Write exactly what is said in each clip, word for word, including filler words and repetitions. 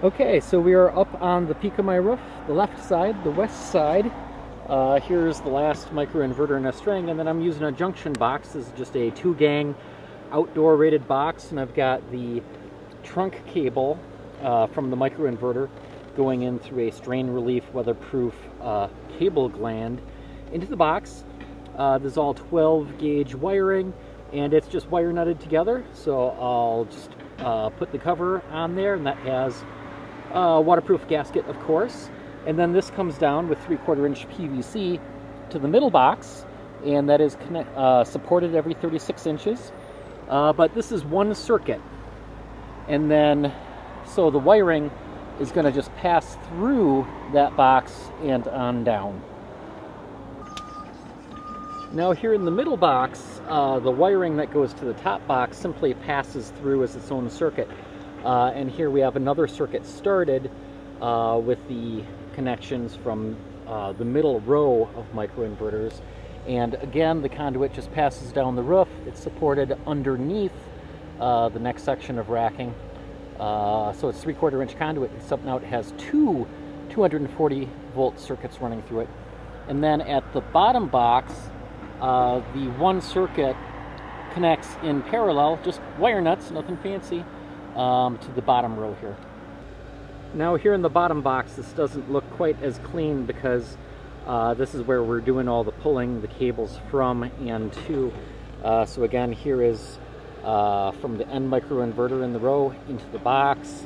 Okay, so we are up on the peak of my roof, the left side, the west side. Uh, here's the last microinverter in a string, and then I'm using a junction box. This is just a two-gang outdoor rated box, and I've got the trunk cable uh, from the microinverter going in through a strain relief weatherproof uh, cable gland into the box. Uh, this is all twelve gauge wiring, and it's just wire nutted together, so I'll just uh, put the cover on there, and that has a waterproof gasket, of course. And then this comes down with three quarter inch P V C to the middle box, and that is connect, uh, supported every thirty-six inches. Uh, but this is one circuit. And then, so the wiring is going to just pass through that box and on down. Now here in the middle box, uh, the wiring that goes to the top box simply passes through as its own circuit. Uh, and here we have another circuit started uh, with the connections from uh, the middle row of microinverters. And again, the conduit just passes down the roof. It's supported underneath uh, the next section of racking. Uh, so it's three quarter inch conduit, except now it has two two hundred forty volt circuits running through it. And then at the bottom box, uh, the one circuit connects in parallel, just wire nuts, nothing fancy, um, to the bottom row here. Now here in the bottom box, this doesn't look quite as clean because uh, this is where we're doing all the pulling the cables from and to. Uh, so again, here is uh, from the end microinverter in the row into the box.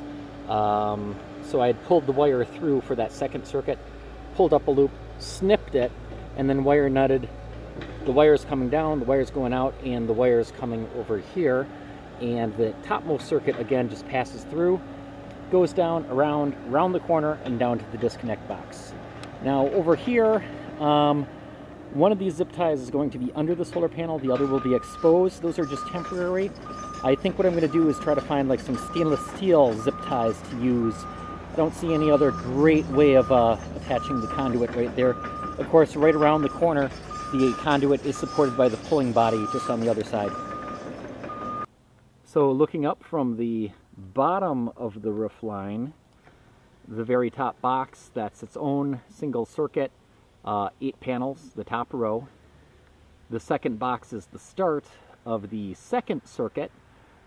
Um, so I had pulled the wire through for that second circuit, pulled up a loop, snipped it, and then wire nutted. The wires coming down, the wires going out, and the wires coming over here. And the topmost circuit again just passes through, goes down, around, around the corner, and down to the disconnect box. Now over here, um, one of these zip ties is going to be under the solar panel, the other will be exposed. Those are just temporary. I think what I'm going to do is try to find like some stainless steel zip ties to use. I don't see any other great way of uh, attaching the conduit right there. Of course, right around the corner, the conduit is supported by the pulling body just on the other side. So looking up from the bottom of the roof line, the very top box, that's its own single circuit, uh, eight panels, the top row. The second box is the start of the second circuit,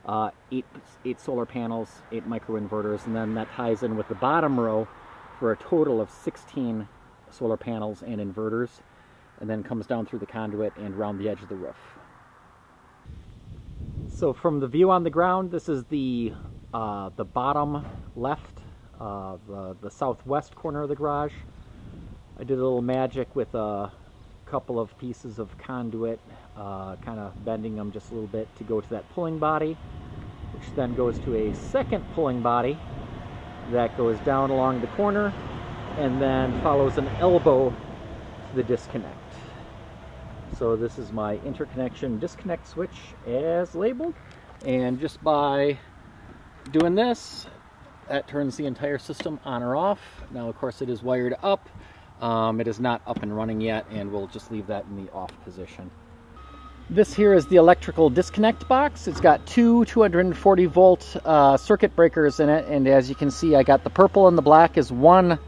uh, eight, eight solar panels, eight microinverters, and then that ties in with the bottom row for a total of sixteen solar panels and inverters, and then comes down through the conduit and around the edge of the roof. So from the view on the ground, this is the uh, the bottom left, uh, the, the southwest corner of the garage. I did a little magic with a couple of pieces of conduit, uh, kind of bending them just a little bit to go to that pulling body, which then goes to a second pulling body that goes down along the corner and then follows an elbow to the disconnect. So this is my interconnection disconnect switch as labeled, and just by doing this, that turns the entire system on or off. Now of course it is wired up, um, it is not up and running yet, and we'll just leave that in the off position. This here is the electrical disconnect box. It's got two two hundred forty volt uh, circuit breakers in it, and as you can see, I got the purple and the black is one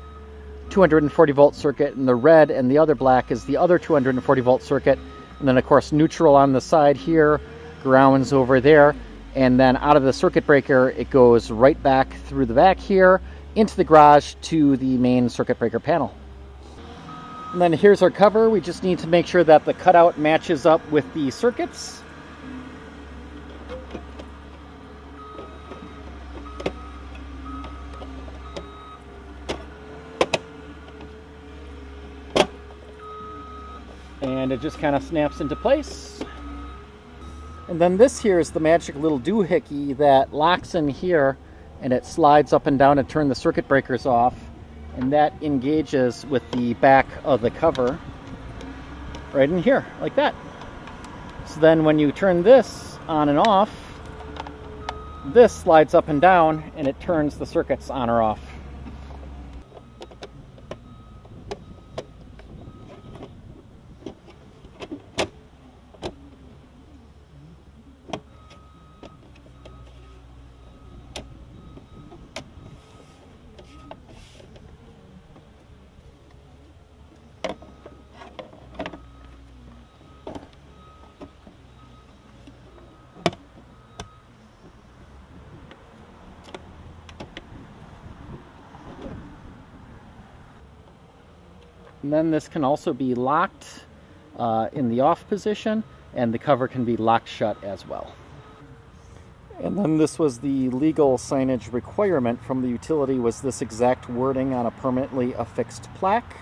two hundred forty volt circuit, and the red and the other black is the other two hundred forty volt circuit, and then of course neutral on the side here, grounds over there, and then out of the circuit breaker it goes right back through the back here into the garage to the main circuit breaker panel. And then here's our cover. We just need to make sure that the cutout matches up with the circuits. And it just kind of snaps into place. And then this here is the magic little doohickey that locks in here, and it slides up and down to turn the circuit breakers off, and that engages with the back of the cover right in here like that. So then when you turn this on and off, this slides up and down and it turns the circuits on or off. And then this can also be locked uh, in the off position, and the cover can be locked shut as well. And then this was the legal signage requirement from the utility, was this exact wording on a permanently affixed plaque.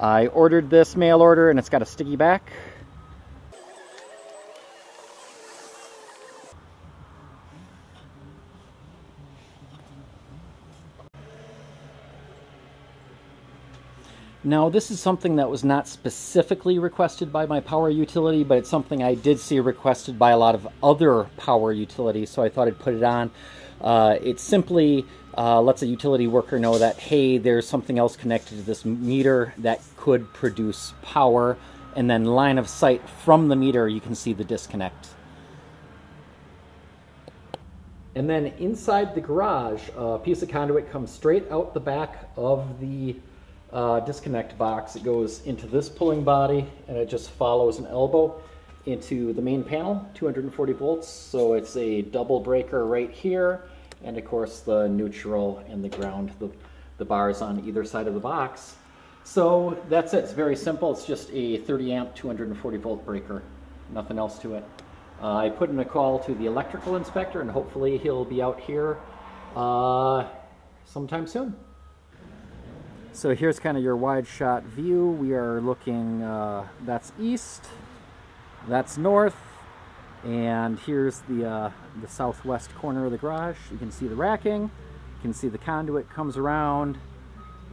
I ordered this mail order and it's got a sticky back. Now, this is something that was not specifically requested by my power utility, but it's something I did see requested by a lot of other power utilities, so I thought I'd put it on. Uh, it simply uh, lets a utility worker know that, hey, there's something else connected to this meter that could produce power, and then line of sight from the meter, you can see the disconnect. And then inside the garage, a piece of conduit comes straight out the back of the Uh, disconnect box. It goes into this pulling body and it just follows an elbow into the main panel, two hundred forty volts. So it's a double breaker right here, and of course the neutral and the ground, the, the bars on either side of the box. So that's it. It's very simple. It's just a thirty amp two hundred forty volt breaker, nothing else to it. uh, I put in a call to the electrical inspector and hopefully he'll be out here uh, sometime soon. So here's kind of your wide shot view. We are looking, uh, that's east, that's north, and here's the, uh, the southwest corner of the garage. You can see the racking, you can see the conduit comes around,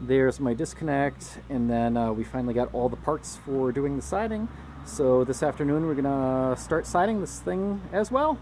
there's my disconnect, and then uh, we finally got all the parts for doing the siding. So this afternoon we're gonna start siding this thing as well.